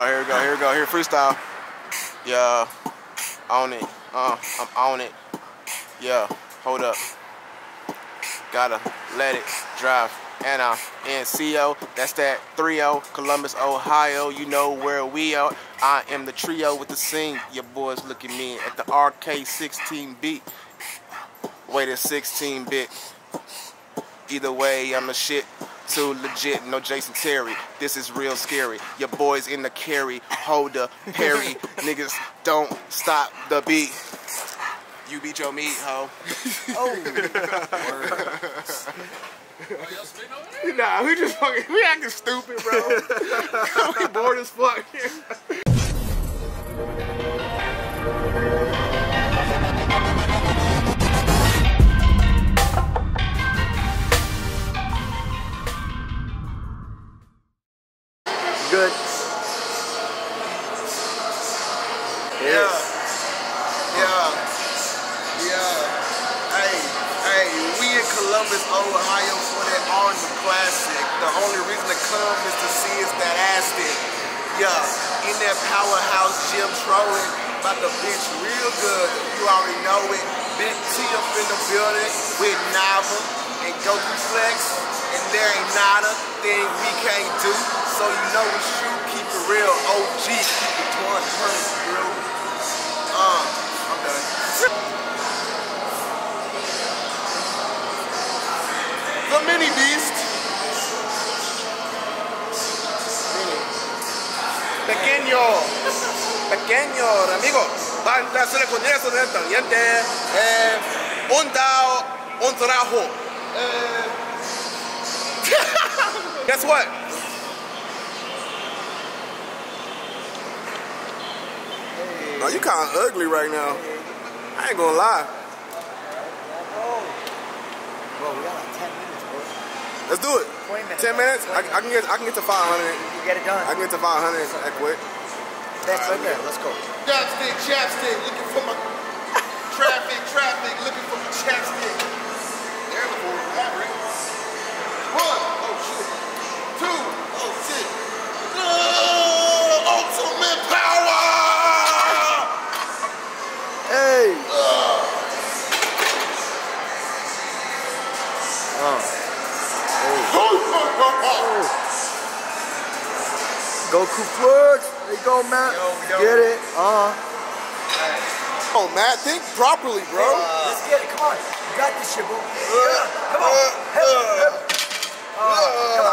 Oh, here we go, here we go, here, freestyle. Yeah, on it, I'm on it. Yeah, hold up. Gotta let it drive. And I'm NCO, that's that 3-0, Columbus, Ohio, you know where we are. I am the trio with the scene. Your boys look at me at the RK 16 beat. Wait, a 16 bit. Either way, I'm a shit. Too legit, no Jason Terry. This is real scary. Your boys in the carry, holder, Perry. Niggas don't stop the beat. You beat your meat, ho. Oh. Are y'all spitting over there? Nah, we just fucking, we acting stupid, bro. We bored as fuck. Good. Yeah. Yeah. Yeah. Hey, hey, we in Columbus, Ohio for that Arnold Classic. The only reason to come is to see is that ass dick. Yeah. In that Powerhouse Gym trolling. About the bitch real good. You already know it. Big T up in the building with Nava and Goku Flex. And there ain't not a thing we can't do. So you know we shoot, keep it real, OG, keep it 100, bro. I'm done. The mini beast. Pequeño, pequeño, amigo. Van a hacer con eso de diente. Un dao, un trajo. Guess what? Oh, you kind of ugly right now. I ain't gonna lie. Bro, we got like 10 minutes, bro. Let's do it. 20 minutes. 10 minutes? I can get to 500. You get it done. I can get to 500 that quick. That's right, okay. Let's go. Chapstick, chapstick, looking for my traffic, traffic, looking for my chapstick. There's the board, Maverick. 1, oh shit. 2, oh shit. Ultimate power. Goku Flex, there you go, Matt. Yo, yo. Get it. Right. Oh, Matt, think properly, bro. Let's get it. Come on. You got this shit, bro. Come on. Come on.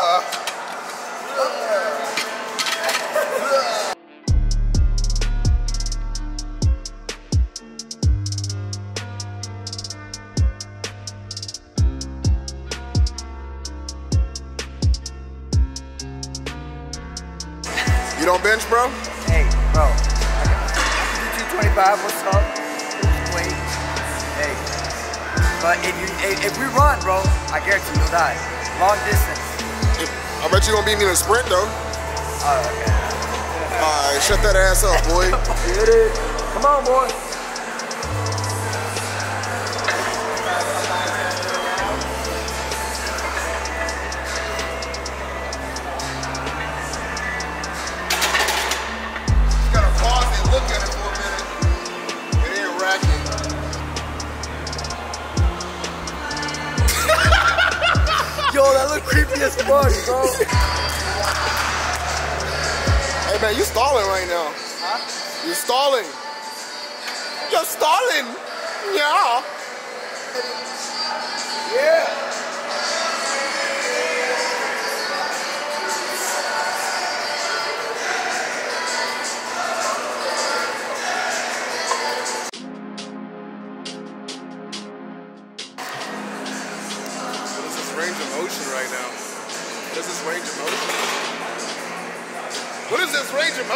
You don't bench, bro? Hey, bro. I can do 225, what's up? 220. Hey. But if we run, bro, I guarantee you'll die. Long distance. I bet you don't beat me in a sprint, though. Oh, okay. Alright, shut that ass up, boy. Get it. Come on, boy. Creepy as fuck, bro. Hey man, you stalling right now. Huh? You're stalling. You're stalling. Yeah. Yeah. What is this range of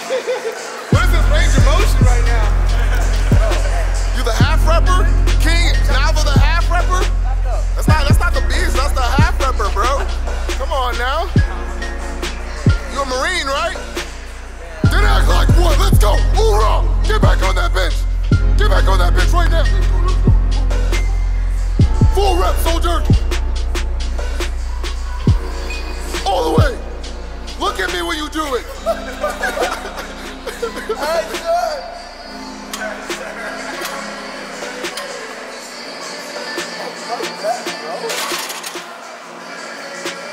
motion right now? You the half rapper? King Nava the half rapper? That's not the beast, that's the half rapper, bro. Come on now. You a Marine, right? Get act like one, let's go! Hoorah! Get back on that bench! Get back on that bench right now! Full rep, soldier! All the way! Look at me when you do it.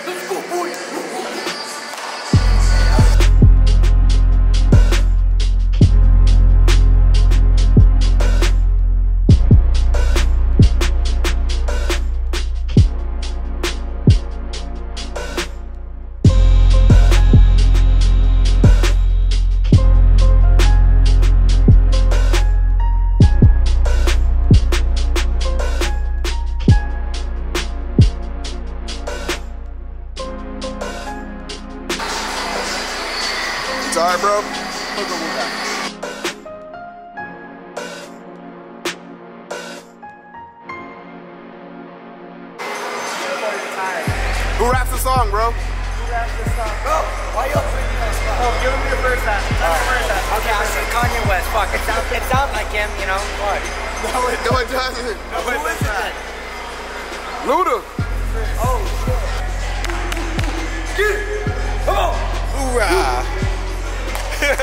Let's go, boy. Alright, bro. We'll go with that. Who raps the song, bro? Who raps the song? Bro, why you up singing that song? Oh, give me the first half. Okay, I said Kanye West. Fuck, it sounds like him, you know? What? No, it doesn't. No, who is that? Luda. Oh, shit. Come on. Hoorah. Hey, What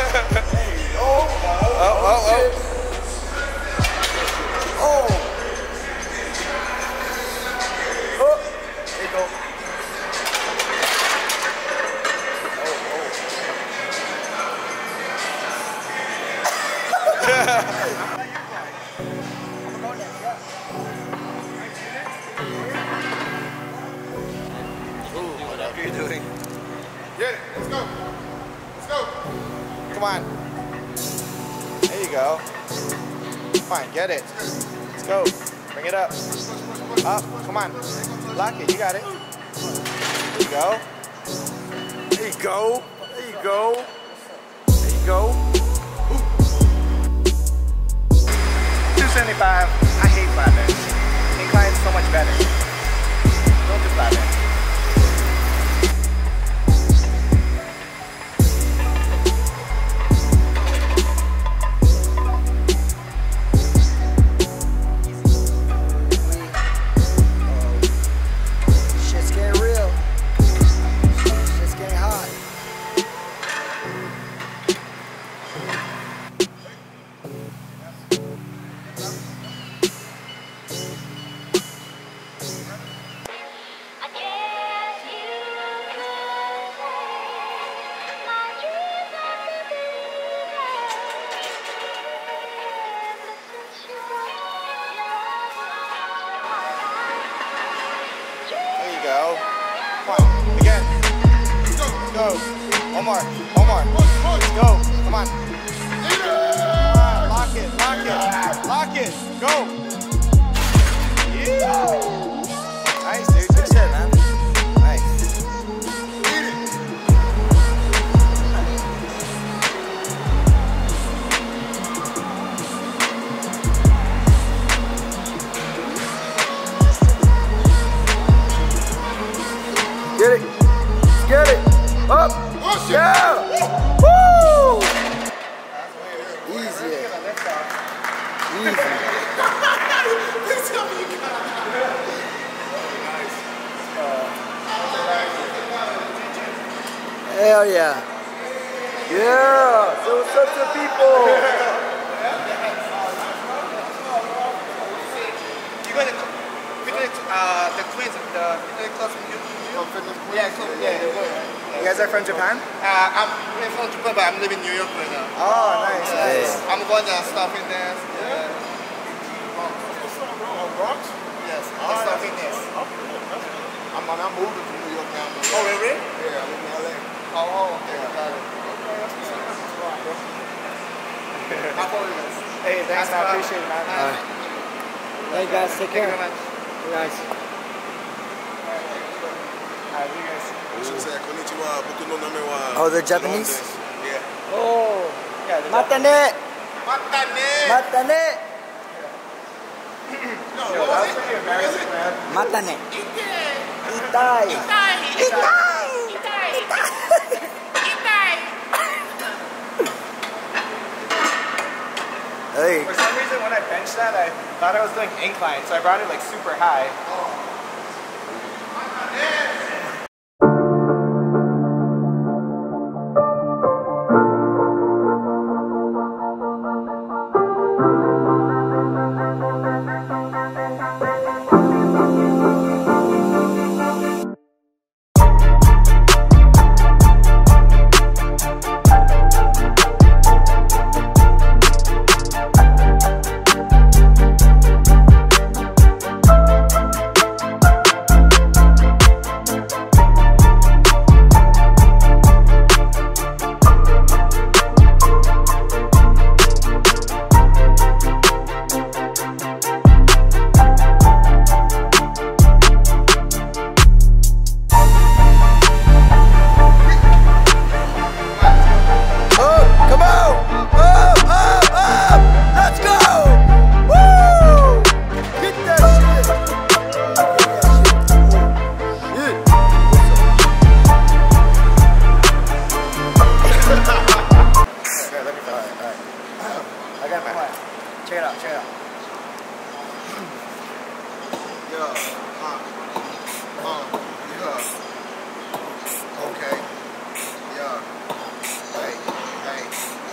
are you doing? Yeah, let's go. Let's go. Come on. There you go. Fine, get it. Let's go. Bring it up. Up, come on. Lock it, you got it. There you go. There you go. There you go. There you go. 275, I hate flat bench. Incline's so much better. Don't do flat bench. One more, one more. Let's go. Come on. Lock it, lock it, lock it. Go. Yeah. Nice, dude. Good shit, man. Nice. Eat it. Get it. Let's get it. Up. Yeah! Woo! Easy. Hell yeah. Yeah! So what's up to people? You got the quiz of the fitness club from YouTube? Yeah, cool. Yeah. You guys are from Japan? I'm from Japan, but I'm living in New York right now. Oh, nice. Yeah. Nice. I'm going to stop in dance. Yeah. Bronx? Yes, I'm stopping dance. I'm moving to New York now. Oh, really? Yeah, I'm in LA. Oh, okay. Yeah. Got it. Okay, that's nice. How hey, thanks. I appreciate it, man. Hey, guys, take care. Thank you very much. Nice. All right, you guys. Oh, they're Japanese? Yeah. Oh. Yeah, they're Matane! Matane! Matane! Yeah. No, yo, that was pretty embarrassing, man. Matane. Itai. Itai. Itai. Itai. Itai. Hey. For some reason, when I benched that, I thought I was doing incline, so I brought it like super high. Oh. Check it out, check it out. Yeah. Yeah. Okay. Yeah. Hey, hey,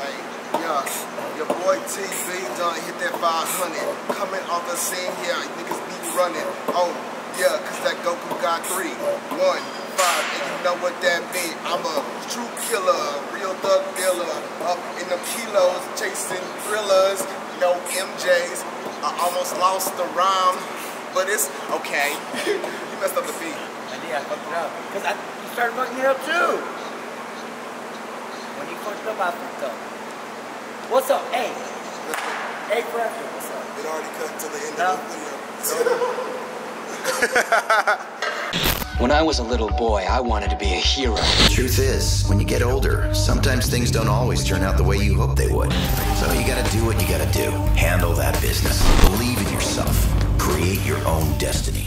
hey. Yeah. Your boy TB done hit that 500. Coming off the scene here, niggas be running. Oh, yeah, cause that Goku got 3, 1, 5, and you know what that mean. I'm a true killer, real thug dealer, up in the kilos, chasing thrillers, no MJs. I almost lost the rhyme, but it's okay. You messed up the beat. I did, I fucked it up. Cause you started fucking it up too. When you fucked up, I fucked up. What's up, A? A for after, what's up? It already cut to the end of the video. When I was a little boy, I wanted to be a hero. The truth is, when you get older, sometimes things don't always turn out the way you hoped they would. So you gotta do what you gotta do. Handle that business. Believe in yourself. Create your own destiny.